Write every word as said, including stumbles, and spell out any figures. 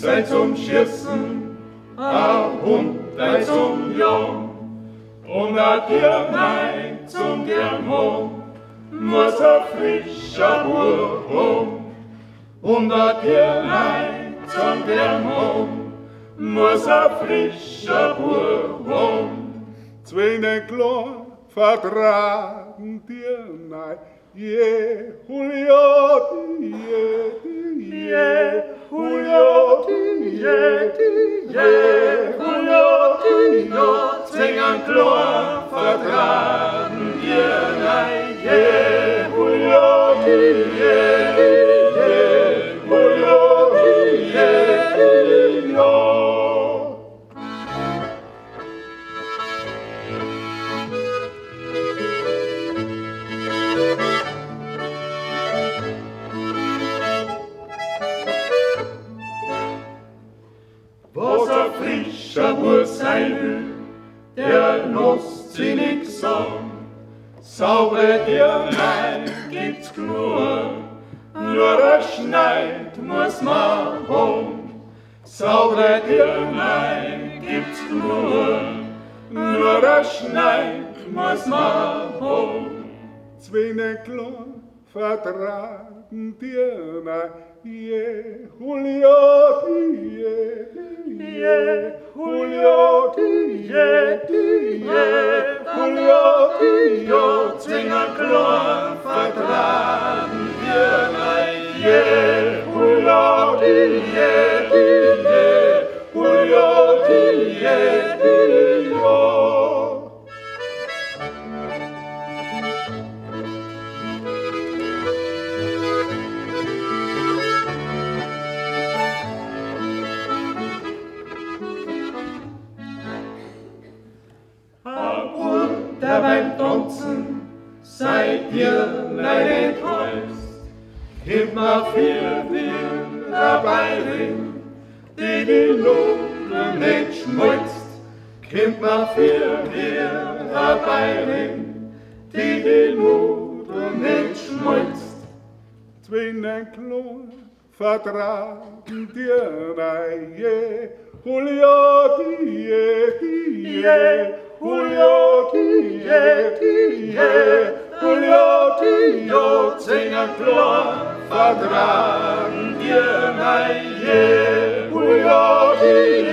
sei zum Schießen, a Hund sei zum Jung, und a Dirmei zum Dirmung, nur so frischer Wurm. Und a Dirmei zum Dirmung, nur so frischer Wurm. Zwing den Klor, vertragen Dirmei, je Hulioti, je, je Hulioti, je, je Hulioti, jo, zwing an Chlor, vertragen Dirnei, je Hulioti, je, je Hulioti, je, jo. Frischer Wurm sein will, der lässt sie nix an. Saure Dirnei gibt's nur, nur ein Schneid muss man haben. Saure Dirnei gibt's nur, nur ein Schneid muss man haben. Zwinge klar vertragen Dirnei, je Hulioti, je, je Hulioti, je, je Hulioti, jo, zwing an Chlor, vertragen Dirnei, je Hulioti, je, je Hulioti, je, jo. Da beim Tanzen seid ihr leider enttäuscht. Gibt mir viel, viel dabei hin, die die Lunge nicht schmutzt. Gibt mir viel, viel dabei hin, die die Lunge nicht schmutzt. Zwingen Klor, vertragen dir Reihe, Hulioti, je, je, Hulioti, je, je, Hulioti, jo, zwing an Chlor, vertragen Dirnei, je, Hulioti,